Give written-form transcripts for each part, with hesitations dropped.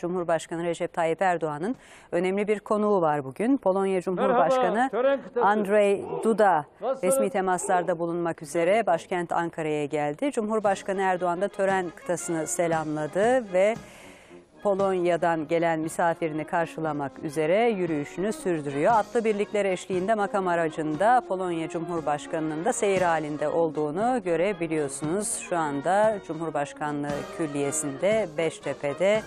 Cumhurbaşkanı Recep Tayyip Erdoğan'ın önemli bir konuğu var bugün. Polonya Cumhurbaşkanı Andrzej Duda resmi temaslarda bulunmak üzere başkent Ankara'ya geldi. Cumhurbaşkanı Erdoğan da tören kıtasını selamladı ve Polonya'dan gelen misafirini karşılamak üzere yürüyüşünü sürdürüyor. Atlı birlikler eşliğinde makam aracında Polonya Cumhurbaşkanı'nın da seyir halinde olduğunu görebiliyorsunuz. Şu anda Cumhurbaşkanlığı Külliyesi'nde Beştepe'de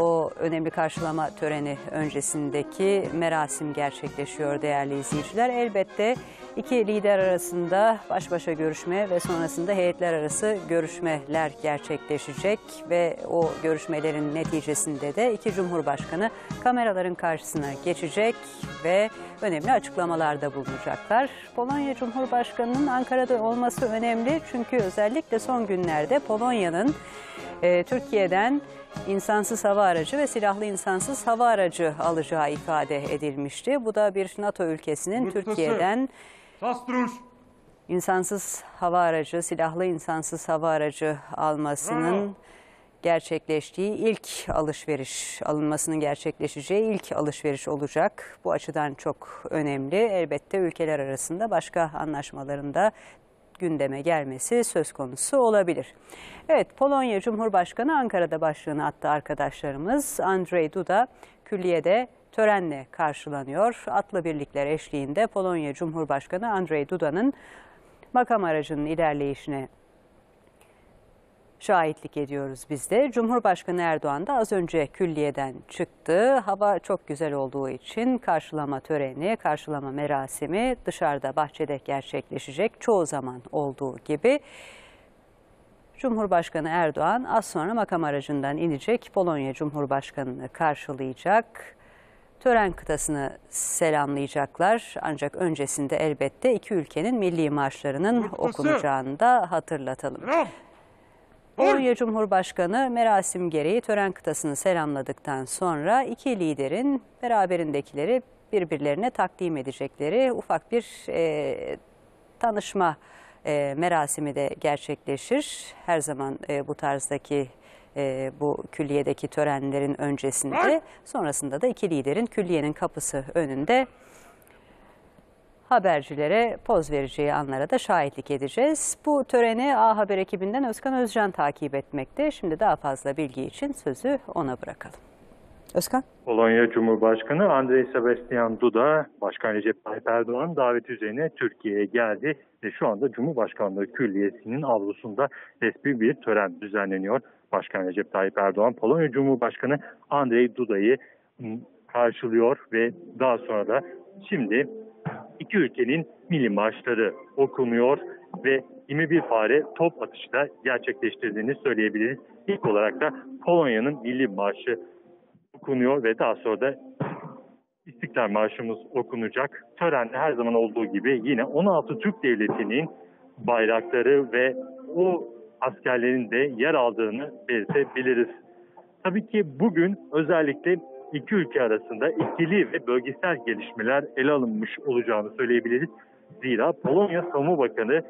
o önemli karşılama töreni öncesindeki merasim gerçekleşiyor değerli izleyiciler. Elbette iki lider arasında baş başa görüşme ve sonrasında heyetler arası görüşmeler gerçekleşecek. Ve o görüşmelerin neticesinde de iki cumhurbaşkanı kameraların karşısına geçecek ve önemli açıklamalarda bulunacaklar. Polonya Cumhurbaşkanı'nın Ankara'da olması önemli çünkü özellikle son günlerde Polonya'nın Türkiye'den insansız hava aracı ve silahlı insansız hava aracı alacağı ifade edilmişti. Bu da bir NATO ülkesinin Türkiye'den insansız hava aracı, silahlı insansız hava aracı almasının gerçekleştiği ilk alışveriş, alınmasının gerçekleşeceği ilk alışveriş olacak. Bu açıdan çok önemli. Elbette ülkeler arasında başka anlaşmalarında gündeme gelmesi söz konusu olabilir. Evet, Polonya Cumhurbaşkanı Ankara'da başlığını attı arkadaşlarımız. Andrzej Duda külliyede törenle karşılanıyor. Atlı birlikler eşliğinde Polonya Cumhurbaşkanı Andrzej Duda'nın makam aracının ilerleyişine şahitlik ediyoruz biz de. Cumhurbaşkanı Erdoğan da az önce külliyeden çıktı. Hava çok güzel olduğu için karşılama töreni, karşılama merasimi dışarıda bahçede gerçekleşecek çoğu zaman olduğu gibi. Cumhurbaşkanı Erdoğan az sonra makam aracından inecek, Polonya Cumhurbaşkanı'nı karşılayacak. Tören kıtasını selamlayacaklar ancak öncesinde elbette iki ülkenin milli marşlarının okunacağını da hatırlatalım. Polonya Cumhurbaşkanı merasim gereği tören kıtasını selamladıktan sonra iki liderin beraberindekileri birbirlerine takdim edecekleri ufak bir tanışma merasimi de gerçekleşir. Her zaman bu tarzdaki bu külliyedeki törenlerin öncesinde, sonrasında da iki liderin külliyenin kapısı önünde habercilere poz vereceği anlara da şahitlik edeceğiz. Bu töreni A Haber ekibinden Özkan Özcan takip etmekte. Şimdi daha fazla bilgi için sözü ona bırakalım. Özkan. Polonya Cumhurbaşkanı Andrzej Sebastian Duda, Başkan Recep Tayyip Erdoğan daveti üzerine Türkiye'ye geldi. Ve şu anda Cumhurbaşkanlığı Külliyesi'nin avlusunda resmi bir tören düzenleniyor. Başkan Recep Tayyip Erdoğan, Polonya Cumhurbaşkanı Andrzej Duda'yı karşılıyor ve daha sonra da şimdi İki ülkenin milli marşları okunuyor ve 21 fare top atışı da gerçekleştirdiğini söyleyebiliriz. İlk olarak da Polonya'nın milli marşı okunuyor ve daha sonra da İstiklal Marşımız okunacak. Törende her zaman olduğu gibi yine 16 Türk Devleti'nin bayrakları ve o askerlerin de yer aldığını belirtebiliriz. Tabii ki bugün özellikle İki ülke arasında ikili ve bölgesel gelişmeler ele alınmış olacağını söyleyebiliriz. Zira Polonya Savunma Bakanı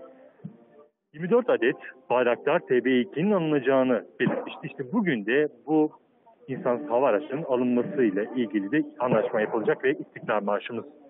24 adet bayraktar TB2'nin alınacağını belirtmişti. İşte bugün de bu insansız hava araçlarının alınmasıyla ilgili de anlaşma yapılacak ve İstiklal Marşımız